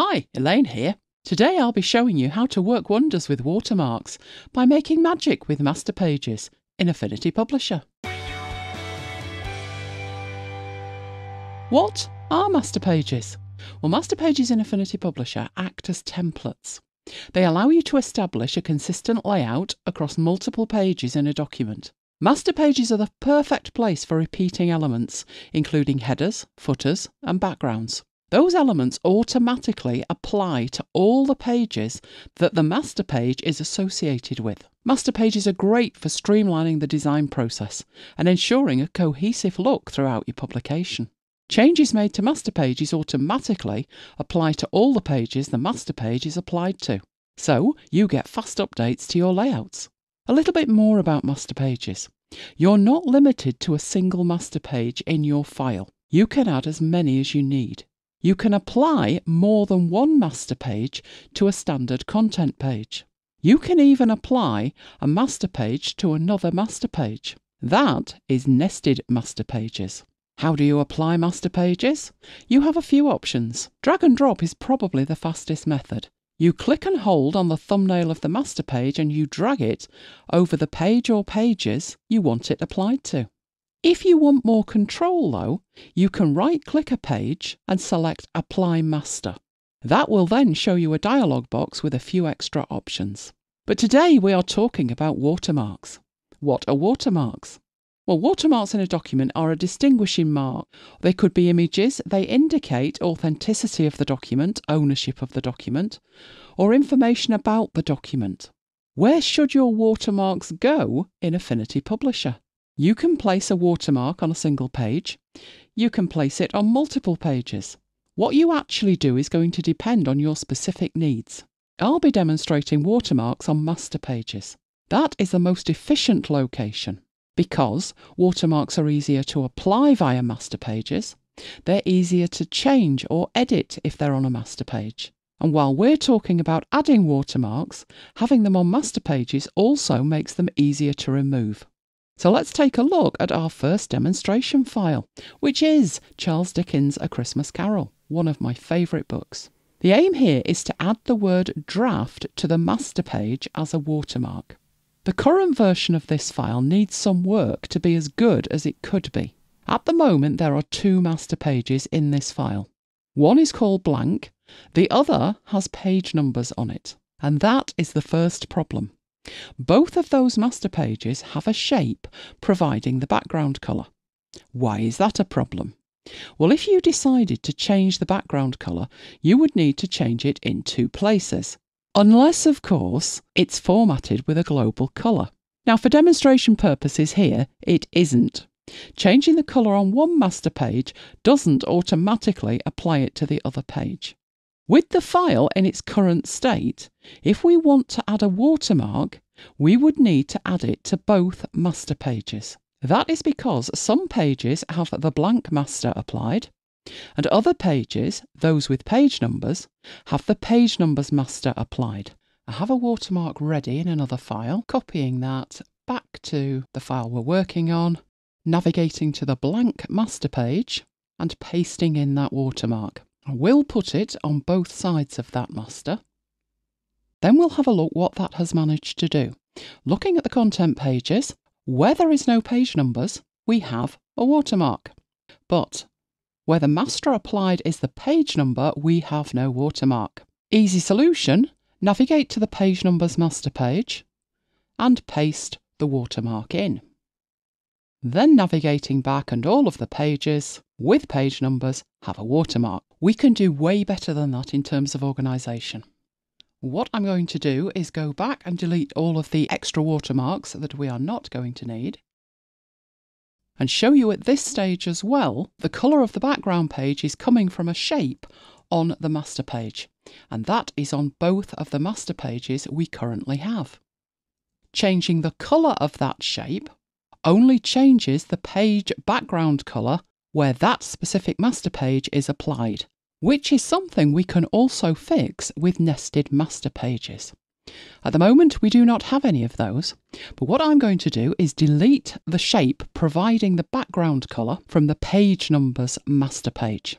Hi, Elaine here. Today I'll be showing you how to work wonders with watermarks by making magic with master pages in Affinity Publisher. What are master pages? Well, master pages in Affinity Publisher act as templates. They allow you to establish a consistent layout across multiple pages in a document. Master pages are the perfect place for repeating elements, including headers, footers, and backgrounds. Those elements automatically apply to all the pages that the master page is associated with. Master pages are great for streamlining the design process and ensuring a cohesive look throughout your publication. Changes made to master pages automatically apply to all the pages the master page is applied to, so you get fast updates to your layouts. A little bit more about master pages. You're not limited to a single master page in your file. You can add as many as you need. You can apply more than one master page to a standard content page. You can even apply a master page to another master page. That is nested master pages. How do you apply master pages? You have a few options. Drag and drop is probably the fastest method. You click and hold on the thumbnail of the master page and you drag it over the page or pages you want it applied to. If you want more control though, you can right-click a page and select Apply Master. That will then show you a dialog box with a few extra options. But today we are talking about watermarks. What are watermarks? Well, watermarks in a document are a distinguishing mark. They could be images. They indicate authenticity of the document, ownership of the document, or information about the document. Where should your watermarks go in Affinity Publisher? You can place a watermark on a single page. You can place it on multiple pages. What you actually do is going to depend on your specific needs. I'll be demonstrating watermarks on master pages. That is the most efficient location. Because watermarks are easier to apply via master pages, they're easier to change or edit if they're on a master page. And while we're talking about adding watermarks, having them on master pages also makes them easier to remove. So let's take a look at our first demonstration file, which is Charles Dickens' A Christmas Carol, one of my favourite books. The aim here is to add the word draft to the master page as a watermark. The current version of this file needs some work to be as good as it could be. At the moment, there are two master pages in this file. One is called blank, the other has page numbers on it. And that is the first problem. Both of those master pages have a shape providing the background colour. Why is that a problem? Well, if you decided to change the background colour, you would need to change it in two places. Unless, of course, it's formatted with a global colour. Now, for demonstration purposes here, it isn't. Changing the colour on one master page doesn't automatically apply it to the other page. With the file in its current state, if we want to add a watermark, we would need to add it to both master pages. That is because some pages have the blank master applied, and other pages, those with page numbers, have the page numbers master applied. I have a watermark ready in another file, copying that back to the file we're working on, navigating to the blank master page and pasting in that watermark. I will put it on both sides of that master. Then we'll have a look what that has managed to do. Looking at the content pages, where there is no page numbers, we have a watermark. But where the master applied is the page number, we have no watermark. Easy solution, navigate to the page numbers master page and paste the watermark in. Then navigating back and all of the pages with page numbers have a watermark. We can do way better than that in terms of organisation. What I'm going to do is go back and delete all of the extra watermarks that we are not going to need and show you at this stage as well, the colour of the background page is coming from a shape on the master page, and that is on both of the master pages we currently have. Changing the colour of that shape only changes the page background colour where that specific master page is applied, which is something we can also fix with nested master pages. At the moment, we do not have any of those, but what I'm going to do is delete the shape providing the background colour from the page numbers master page.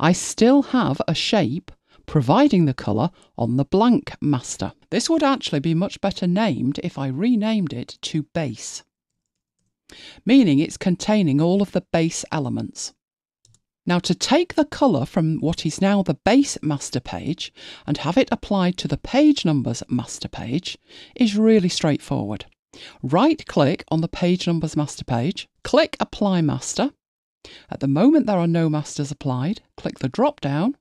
I still have a shape providing the colour on the blank master. This would actually be much better named if I renamed it to base, meaning it's containing all of the base elements. Now, to take the colour from what is now the base master page and have it applied to the page numbers master page is really straightforward. Right-click on the page numbers master page, click Apply Master. At the moment there are no masters applied. Click the drop-down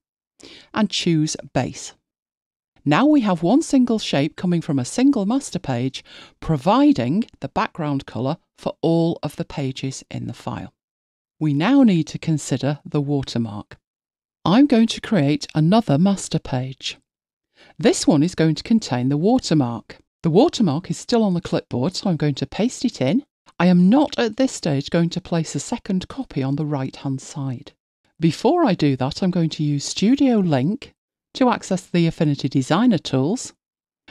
and choose Base. Now we have one single shape coming from a single master page, providing the background colour for all of the pages in the file. We now need to consider the watermark. I'm going to create another master page. This one is going to contain the watermark. The watermark is still on the clipboard, so I'm going to paste it in. I am not at this stage going to place a second copy on the right-hand side. Before I do that, I'm going to use Studio Link to access the Affinity Designer tools,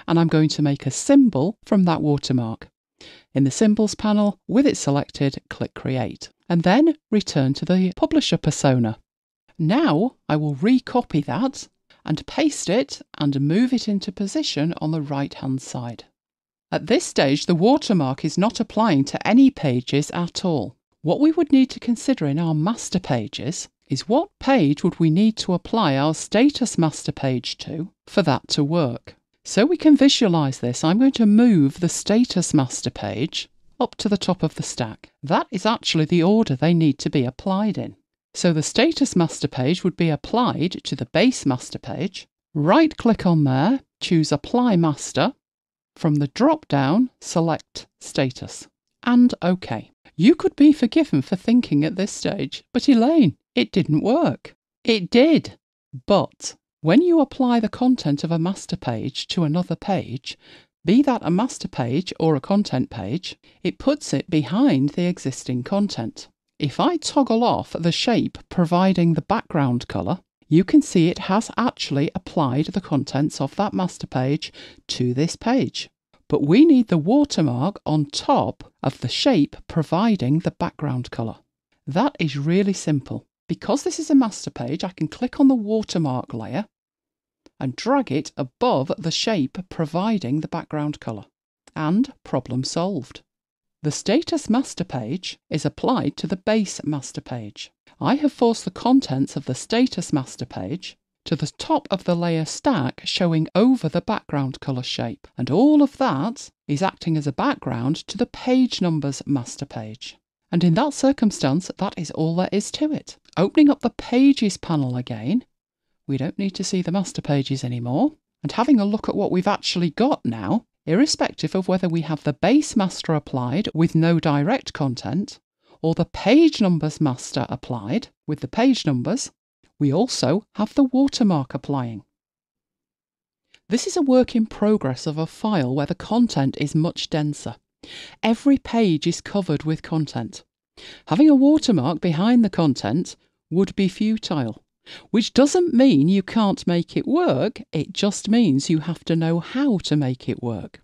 and I'm going to make a symbol from that watermark. In the Symbols panel, with it selected, click Create, and then return to the publisher persona. Now I will recopy that and paste it and move it into position on the right-hand side. At this stage, the watermark is not applying to any pages at all. What we would need to consider in our master pages is what page would we need to apply our status master page to for that to work. So we can visualise this. I'm going to move the status master page up to the top of the stack. That is actually the order they need to be applied in. So the status master page would be applied to the base master page. Right click on there, choose Apply Master. From the drop down, select Status and OK. You could be forgiven for thinking at this stage, but Elaine, it didn't work. It did, but when you apply the content of a master page to another page, be that a master page or a content page, it puts it behind the existing content. If I toggle off the shape providing the background colour, you can see it has actually applied the contents of that master page to this page. But we need the watermark on top of the shape providing the background colour. That is really simple. Because this is a master page, I can click on the watermark layer and drag it above the shape providing the background colour. And problem solved. The status master page is applied to the base master page. I have forced the contents of the status master page to the top of the layer stack showing over the background colour shape, and all of that is acting as a background to the page numbers master page. And in that circumstance, that is all there is to it. Opening up the Pages panel again, we don't need to see the master pages anymore, and having a look at what we've actually got now, irrespective of whether we have the base master applied with no direct content, or the page numbers master applied with the page numbers, we also have the watermark applying. This is a work in progress of a file where the content is much denser. Every page is covered with content. Having a watermark behind the content would be futile, which doesn't mean you can't make it work, it just means you have to know how to make it work.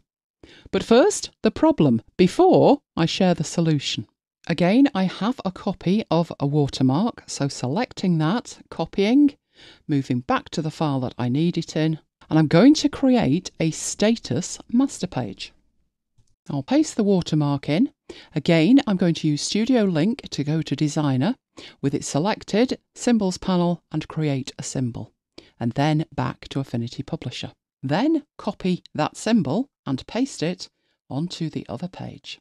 But first, the problem, before I share the solution. Again, I have a copy of a watermark, so selecting that, copying, moving back to the file that I need it in, and I'm going to create a status master page. I'll paste the watermark in. Again, I'm going to use Studio Link to go to Designer, with it selected, Symbols panel, and create a symbol, and then back to Affinity Publisher. Then copy that symbol and paste it onto the other page.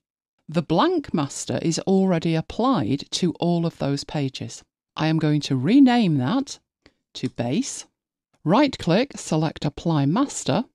The blank master is already applied to all of those pages. I am going to rename that to Base. Right-click, select Apply Master.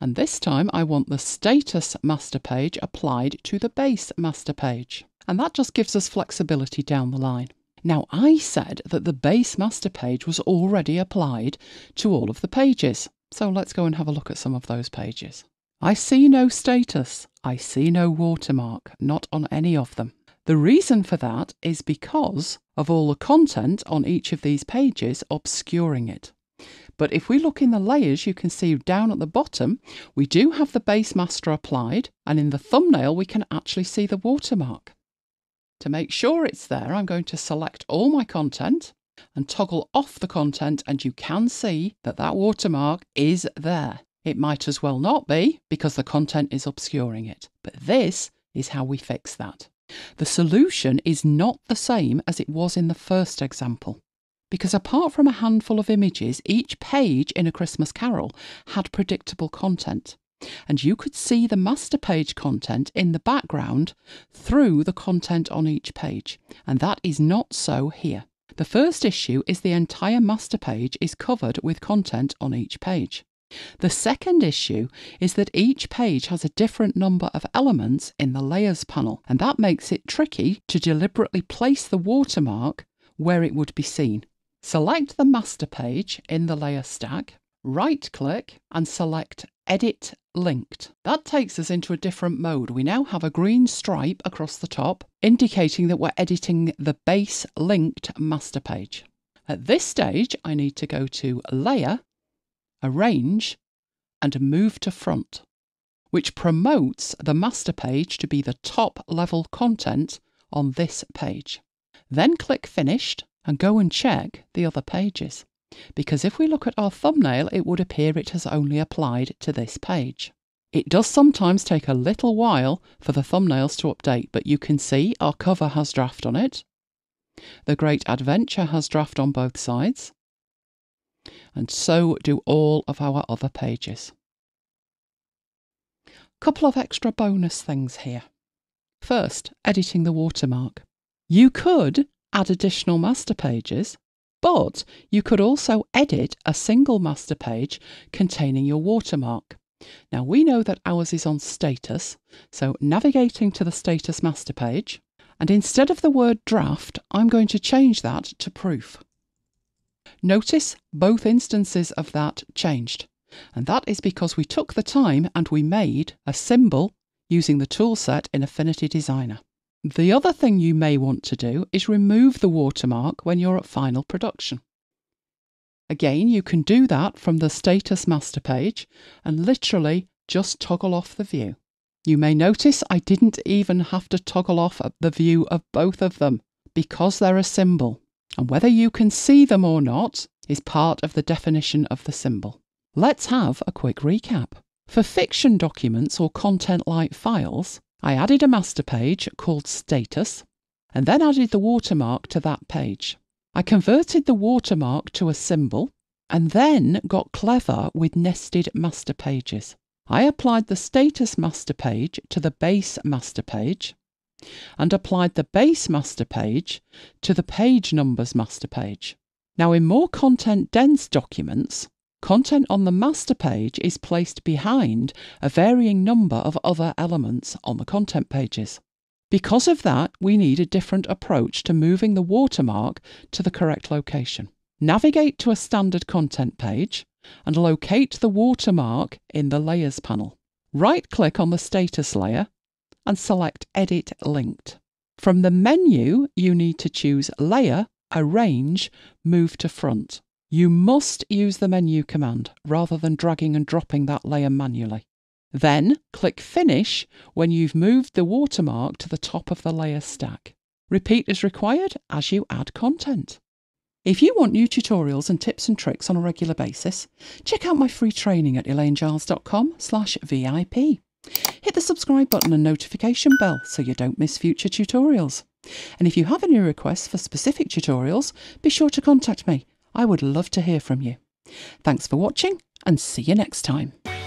And this time I want the status master page applied to the base master page. And that just gives us flexibility down the line. Now, I said that the base master page was already applied to all of the pages. So let's go and have a look at some of those pages. I see no status. I see no watermark, not on any of them. The reason for that is because of all the content on each of these pages obscuring it. But if we look in the layers, you can see down at the bottom, we do have the base master applied, and in the thumbnail, we can actually see the watermark. To make sure it's there, I'm going to select all my content, and toggle off the content, and you can see that that watermark is there. It might as well not be because the content is obscuring it, but this is how we fix that. The solution is not the same as it was in the first example, because apart from a handful of images, each page in A Christmas Carol had predictable content, and you could see the master page content in the background through the content on each page, and that is not so here. The first issue is the entire master page is covered with content on each page. The second issue is that each page has a different number of elements in the layers panel, and that makes it tricky to deliberately place the watermark where it would be seen. Select the master page in the layer stack, right-click and select Edit Linked. That takes us into a different mode. We now have a green stripe across the top indicating that we're editing the base linked master page. At this stage, I need to go to Layer, Arrange and Move to Front, which promotes the master page to be the top level content on this page. Then click Finished and go and check the other pages, because if we look at our thumbnail, it would appear it has only applied to this page. It does sometimes take a little while for the thumbnails to update, but you can see our cover has draft on it. The Great Adventure has draft on both sides, and so do all of our other pages. Couple of extra bonus things here. First, editing the watermark. You could add additional master pages, but you could also edit a single master page containing your watermark. Now we know that ours is on status, so navigating to the status master page, and instead of the word draft, I'm going to change that to proof. Notice both instances of that changed, and that is because we took the time and we made a symbol using the toolset in Affinity Designer. The other thing you may want to do is remove the watermark when you're at final production. Again, you can do that from the status master page and literally just toggle off the view. You may notice I didn't even have to toggle off the view of both of them because they're a symbol. And whether you can see them or not is part of the definition of the symbol. Let's have a quick recap. For fiction documents or content-like files, I added a master page called Status and then added the watermark to that page. I converted the watermark to a symbol and then got clever with nested master pages. I applied the Status master page to the base master page and applied the base master page to the page numbers master page. Now in more content-dense documents, content on the master page is placed behind a varying number of other elements on the content pages. Because of that, we need a different approach to moving the watermark to the correct location. Navigate to a standard content page and locate the watermark in the Layers panel. Right-click on the status layer and select Edit Linked. From the menu, you need to choose Layer, Arrange, Move to Front. You must use the menu command rather than dragging and dropping that layer manually. Then click Finish when you've moved the watermark to the top of the layer stack. Repeat as required as you add content. If you want new tutorials and tips and tricks on a regular basis, check out my free training at elainegiles.com/vip. Hit the subscribe button and notification bell so you don't miss future tutorials. And if you have any requests for specific tutorials, be sure to contact me. I would love to hear from you. Thanks for watching and see you next time.